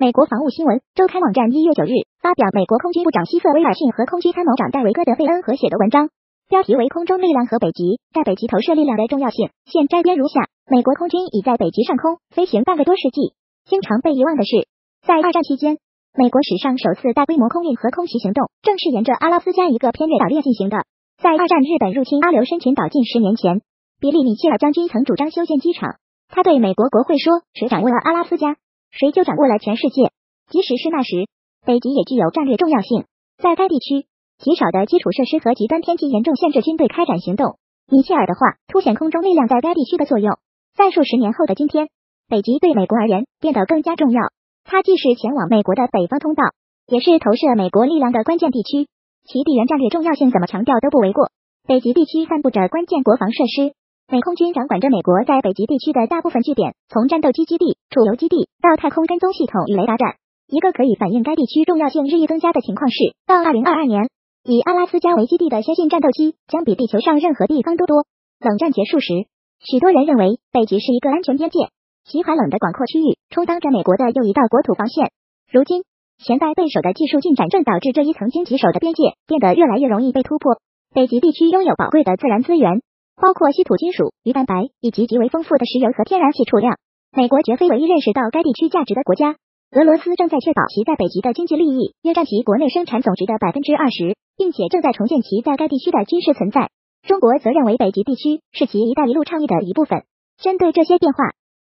美国防务新闻周刊网站1月9日发表美国空军部长希瑟威尔逊和空军参谋长戴维戈德费恩合写的文章，标题为空中力量和北极，在北极投射力量的重要性。现摘编如下：美国空军已在北极上空飞行半个多世纪，经常被遗忘的是，在二战期间，美国史上首次大规模空运和空袭行动正是沿着阿拉斯加一个偏远岛链进行的。在二战日本入侵阿留申群岛近10年前，比利·米切尔将军曾主张修建机场。他对美国国会说：“谁掌握了阿拉斯加，谁就掌握了全世界。”即使是那时，北极也具有战略重要性。在该地区，极少的基础设施和极端天气严重限制军队开展行动。米切尔的话凸显空中力量在该地区的作用。在数十年后的今天，北极对美国而言变得更加重要。它既是前往美国的北方通道，也是投射美国力量的关键地区。其地缘战略重要性怎么强调都不为过。北极地区散布着关键国防设施。美空军掌管着美国在北极地区的大部分据点，从战斗机基地、储油基地到太空跟踪系统与雷达站。一个可以反映该地区重要性日益增加的情况是，到2022年，以阿拉斯加为基地的先进战斗机将比地球上任何地方都多。冷战结束时，许多人认为北极是一个安全边界，其寒冷的广阔区域充当着美国的又一道国土防线。如今，前在对手的技术进展正导致这一曾经棘手的边界变得越来越容易被突破。北极地区拥有宝贵的自然资源，包括稀土金属、鱼蛋白以及极为丰富的石油和天然气储量。美国绝非唯一认识到该地区价值的国家。俄罗斯正在确保其在北极的经济利益约占其国内生产总值的 20%， 并且正在重建其在该地区的军事存在。中国则认为北极地区是其“一带一路”倡议的一部分。针对这些变化，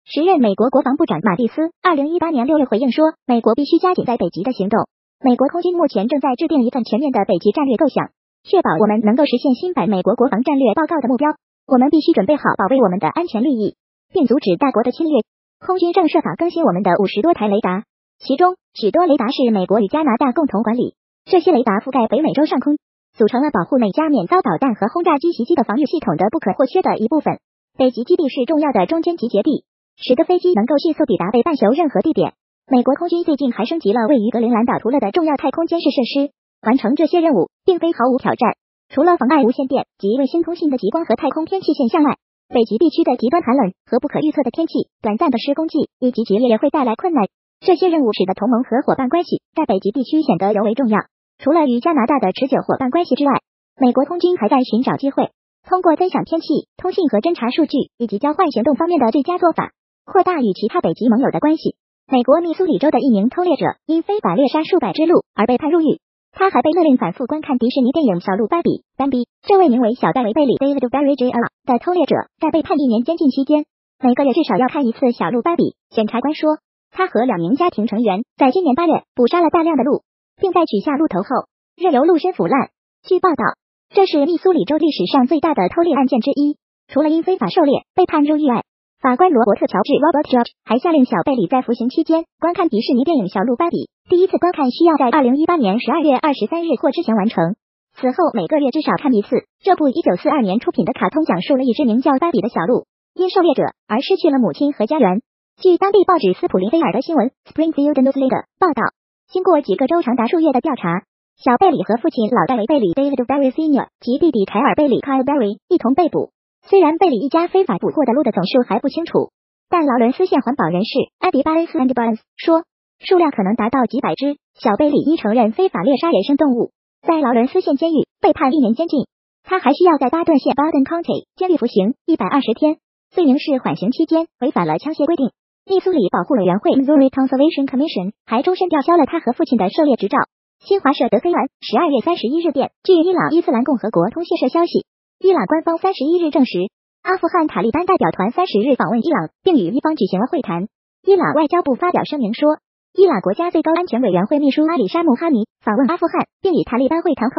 时任美国国防部长马蒂斯2018年6月回应说，美国必须加紧在北极的行动。美国空军目前正在制定一份全面的北极战略构想，确保我们能够实现新版美国国防战略报告的目标。我们必须准备好保卫我们的安全利益，并阻止大国的侵略。空军正设法更新我们的50多台雷达，其中许多雷达是美国与加拿大共同管理。这些雷达覆盖北美洲上空，组成了保护美加免遭导弹和轰炸机袭击的防御系统的不可或缺的一部分。北极基地是重要的中间集结地，使得飞机能够迅速抵达北半球任何地点。美国空军最近还升级了位于格陵兰岛图勒的重要太空监视设施。完成这些任务并非毫无挑战。除了妨碍无线电及卫星通信的极光和太空天气现象外，北极地区的极端寒冷和不可预测的天气、短暂的施工季以及极热也会带来困难。这些任务使得同盟和伙伴关系在北极地区显得尤为重要。除了与加拿大的持久伙伴关系之外，美国空军还在寻找机会，通过分享天气、通信和侦察数据以及交换行动方面的最佳做法，扩大与其他北极盟友的关系。美国密苏里州的一名偷猎者因非法猎杀数百只鹿而被判入狱。他还被勒令反复观看迪士尼电影《小鹿斑比》。这位名为小戴维·贝里 （David Berry Jr.） 的偷猎者在被判1年监禁期间，每个月至少要看一次《小鹿斑比》。检察官说，他和2名家庭成员在今年8月捕杀了大量的鹿，并在取下鹿头后，任由鹿身腐烂。据报道，这是密苏里州历史上最大的偷猎案件之一。除了因非法狩猎被判入狱外，法官罗伯特·乔治 （Robert George） 还下令小贝里在服刑期间观看迪士尼电影《小鹿斑比》。第一次观看需要在2018年12月23日或之前完成。此后每个月至少看一次。这部1942年出品的卡通讲述了一只名叫斑比的小鹿，因狩猎者而失去了母亲和家园。据当地报纸斯普林菲尔德新闻 （Springfield Newsletter） 报道，经过几个周长达数月的调查，小贝里和父亲老戴维·贝里 （David Berry Sr.） 及弟弟凯尔·贝里 （Kyle Berry） 一同被捕。虽然贝里一家非法捕获的鹿的总数还不清楚，但劳伦斯县环保人士埃迪·巴恩斯 说，数量可能达到几百只。小贝里因承认非法猎杀野生动物，在劳伦斯县监狱被判1年监禁。他还需要在巴顿县 （Barton County） 监狱服刑120天，罪名是缓刑期间违反了枪械规定。密苏里保护委员会 （Missouri Conservation Commission） 还终身吊销了他和父亲的狩猎执照。新华社德黑兰12月31日电，据伊朗伊斯兰共和国通讯社消息，伊朗官方31日证实，阿富汗塔利班代表团30日访问伊朗，并与伊方举行了会谈。伊朗外交部发表声明说，伊朗国家最高安全委员会秘书阿里沙穆哈尼访问阿富汗，并与塔利班会谈后，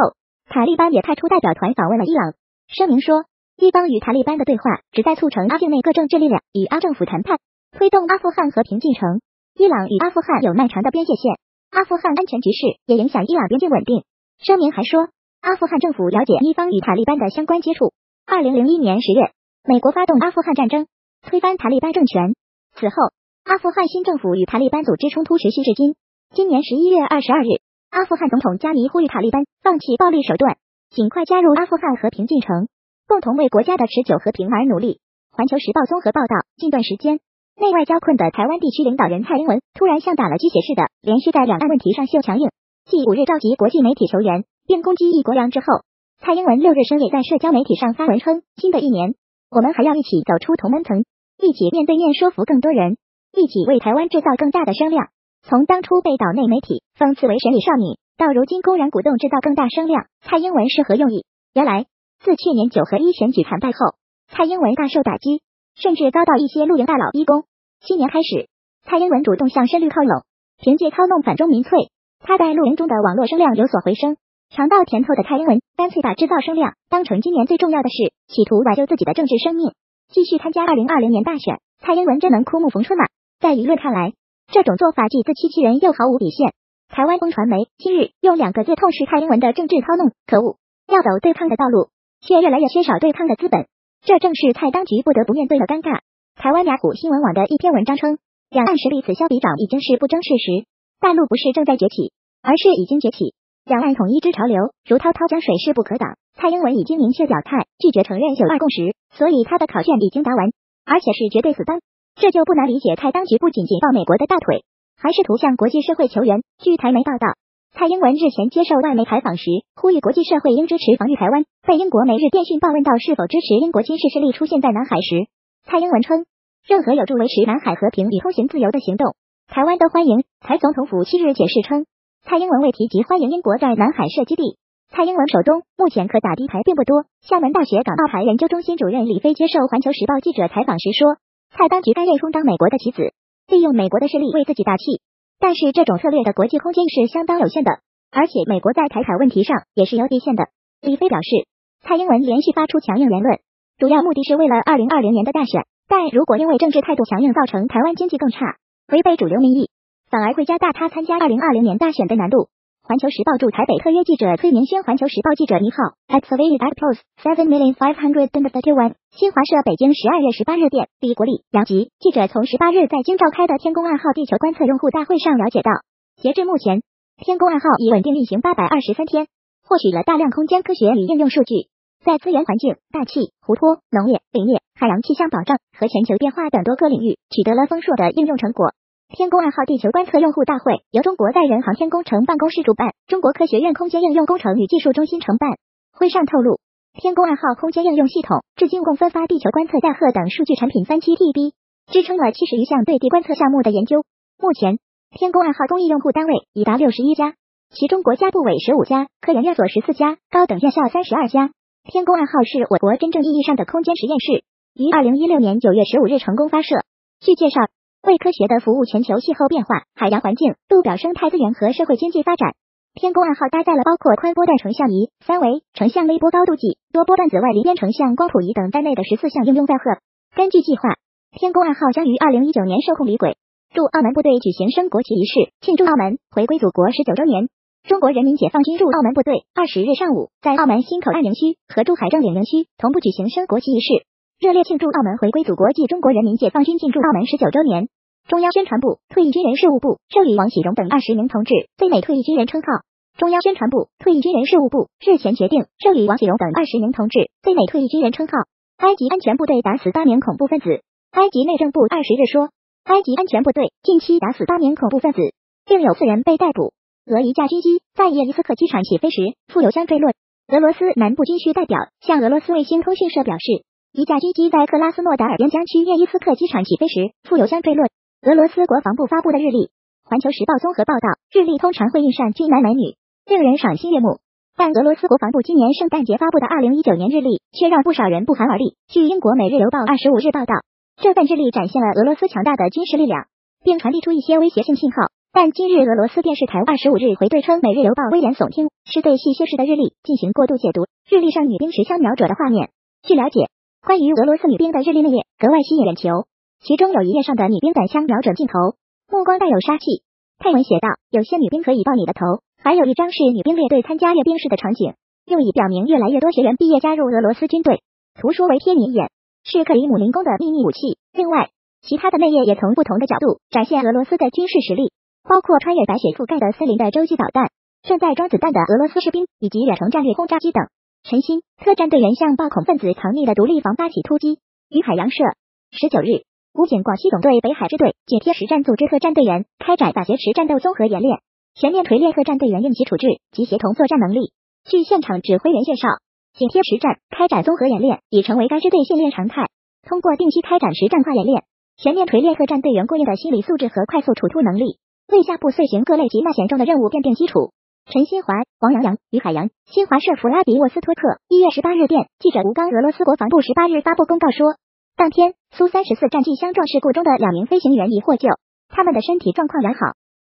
塔利班也派出代表团访问了伊朗。声明说，伊方与塔利班的对话旨在促成阿境内各政治力量与阿政府谈判，推动阿富汗和平进程。伊朗与阿富汗有漫长的边界线，阿富汗安全局势也影响伊朗边境稳定。声明还说，阿富汗政府了解伊方与塔利班的相关接触。2001年10月，美国发动阿富汗战争，推翻塔利班政权。此后，阿富汗新政府与塔利班组织冲突持续至今。今年11月22日，阿富汗总统加尼呼吁塔利班放弃暴力手段，尽快加入阿富汗和平进程，共同为国家的持久和平而努力。环球时报综合报道，近段时间内外交困的台湾地区领导人蔡英文突然像打了鸡血似的，连续在两岸问题上秀强硬。继5日召集国际媒体求援，并攻击一国两制后，蔡英文6日深夜在社交媒体上发文称：“新的一年，我们还要一起走出同温层，一起面对面说服更多人，一起为台湾制造更大的声量。”从当初被岛内媒体讽刺为“神女少女”，到如今公然鼓动制造更大声量，蔡英文是何用意？原来，自去年9合1选举惨败后，蔡英文大受打击，甚至遭到一些陆营大佬逼宫。新年开始，蔡英文主动向深绿靠拢，凭借操弄反中民粹，他在陆营中的网络声量有所回升。尝到甜头的蔡英文干脆把制造声量当成今年最重要的事，企图挽救自己的政治生命，继续参加2020年大选。蔡英文真能枯木逢春吗？在舆论看来，这种做法既自欺欺人又毫无底线。台湾风传媒今日用2个字痛斥蔡英文的政治操弄：可恶！要走对抗的道路，却越来越缺少对抗的资本，这正是蔡当局不得不面对的尴尬。台湾雅虎新闻网的一篇文章称，两岸实力此消彼长已经是不争事实，大陆不是正在崛起，而是已经崛起。两岸统一之潮流如滔滔江水势不可挡。蔡英文已经明确表态，拒绝承认9·2共识，所以他的考卷已经答完，而且是绝对死当。这就不难理解蔡当局不仅抱美国的大腿，还试图向国际社会求援。据台媒报道，蔡英文日前接受外媒采访时，呼吁国际社会应支持防御台湾。被英国《每日电讯》报问到是否支持英国军事势力出现在南海时，蔡英文称，任何有助维持南海和平与通行自由的行动，台湾都欢迎。台总统府7日解释称，蔡英文未提及欢迎英国在南海设基地。蔡英文手中目前可打的牌并不多。厦门大学港澳台研究中心主任李飞接受环球时报记者采访时说，蔡当局甘愿充当美国的棋子，利用美国的势力为自己打气，但是这种策略的国际空间是相当有限的，而且美国在台海问题上也是有底线的。李飞表示，蔡英文连续发出强硬言论，主要目的是为了2020年的大选，但如果因为政治态度强硬造成台湾经济更差，违背主流民意，反而会加大他参加2020年大选的难度。环球时报驻台北特约记者崔明轩，环球时报记者你好 at survey at close 7,531,000。 新华社北京12月18日电，李国立、杨吉记者从18日在京召开的天宫暗号地球观测用户大会上了解到，截至目前，天宫暗号已稳定运行823天，获取了大量空间科学与应用数据，在资源环境、大气、湖泊、农业、林业、海洋气象保障和全球变化等多个领域取得了丰硕的应用成果。天宫暗号地球观测用户大会由中国载人航天工程办公室主办，中国科学院空间应用工程与技术中心承办。会上透露，天宫暗号空间应用系统至今共分发地球观测载荷等数据产品37TB，支撑了70余项对地观测项目的研究。目前，天宫暗号公益用户单位已达61家，其中国家部委15家，科研院所14家，高等院校32家。天宫暗号是我国真正意义上的空间实验室，于2016年9月15日成功发射。据介绍，为科学的服务全球气候变化、海洋环境、陆表生态资源和社会经济发展。天宫暗号搭载了包括宽波段成像仪、三维成像微波高度计、多波段紫外离边成像光谱仪等在内的14项应用载荷。根据计划，天宫暗号将于2019年受控离轨。驻澳门部队举行升国旗仪式，庆祝澳门回归祖国19周年。中国人民解放军驻澳门部队20日上午在澳门新口岸营区和驻海政领营区同步举行升国旗仪式，热烈庆祝澳门回归祖国暨中国人民解放军进驻澳门19周年。中央宣传部、退役军人事务部授予王喜荣等20名同志非美退役军人称号。中央宣传部、退役军人事务部日前决定授予王喜荣等20名同志非美退役军人称号。埃及安全部队打死8名恐怖分子。埃及内政部20日说，埃及安全部队近期打死8名恐怖分子，另有4人被逮捕。俄一架军机在叶利斯克机场起飞时，副油箱坠落。俄罗斯南部军区代表向俄罗斯卫星通讯社表示，一架军机在克拉斯诺达尔边疆区叶伊斯克机场起飞时，副油箱坠落。俄罗斯国防部发布的日历。环球时报综合报道，日历通常会印上俊男美女，令人赏心悦目。但俄罗斯国防部今年圣诞节发布的2019年日历却让不少人不寒而栗。据英国《每日邮报》25日报道，这份日历展现了俄罗斯强大的军事力量，并传递出一些威胁性信号。但今日俄罗斯电视台25日回对称《每日邮报》危言耸听，是对戏谑式的日历进行过度解读。日历上女兵持枪瞄准的画面。据了解，关于俄罗斯女兵的日历内页格外吸引眼球，其中有一页上的女兵短枪瞄准镜头，目光带有杀气。配文写道，有些女兵可以爆你的头。还有一张是女兵列队参加阅兵式的场景，用以表明越来越多学员毕业加入俄罗斯军队。图说为贴你眼，是克里姆林宫的秘密武器。另外，其他的内页也从不同的角度展现俄罗斯的军事实力，包括穿越白雪覆盖的森林的洲际导弹，正在装子弹的俄罗斯士兵，以及远程战略轰炸机等。陈新特战队员向暴恐分子藏匿的独立防发起突击。与海洋社19日武警广西总队北海支队紧贴实战组织特战队员，开展打挟持战斗综合演练，全面锤炼特战队员应急处置及协同作战能力。据现场指挥员介绍，紧贴实战、开展综合演练已成为该支队训练常态。通过定期开展实战化演练，全面锤炼特战队员过硬的心理素质和快速处突能力，为下部遂行各类急难险中的任务奠定基础。 陈新华、王洋洋、于海洋，新华社弗拉迪沃斯托克1月18日电，记者吴刚。俄罗斯国防部18日发布公告说，当天Su-34战机相撞事故中的2名飞行员已获救，他们的身体状况良好，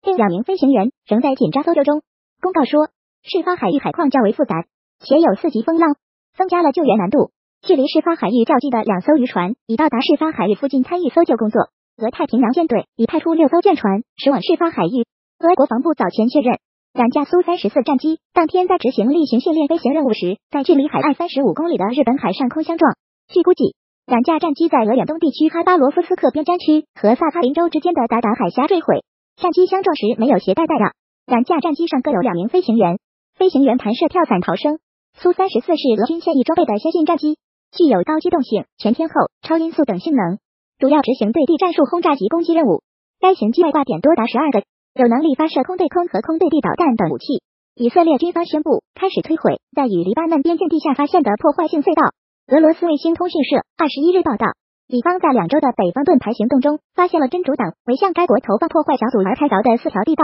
另2名飞行员仍在紧抓搜救中。公告说，事发海域海况较为复杂，且有4级风浪，增加了救援难度。距离事发海域较近的2艘渔船已到达事发海域附近参与搜救工作，俄太平洋舰队已派出6艘舰船驶往事发海域。俄国防部早前确认。 2架Su-34战机当天在执行例行训练飞行任务时，在距离海岸35公里的日本海上空相撞。据估计，2架战机在俄远东地区哈巴罗夫斯克边战区和萨哈林州之间的鞑靼海峡坠毁。战机相撞时没有携带弹药，2架战机上各有2名飞行员，飞行员弹射跳伞逃生。Su-34是俄军现役装备的先进战机，具有高机动性、全天候、超音速等性能，主要执行对地战术轰炸及攻击任务。该型机外挂点多达12个。 有能力发射空对空和空对地导弹等武器。以色列军方宣布开始摧毁在与黎巴嫩边境地下发现的破坏性隧道。俄罗斯卫星通讯社21日报道，以方在2周的北方盾牌行动中发现了真主党为向该国投放破坏小组而开凿的4条地道。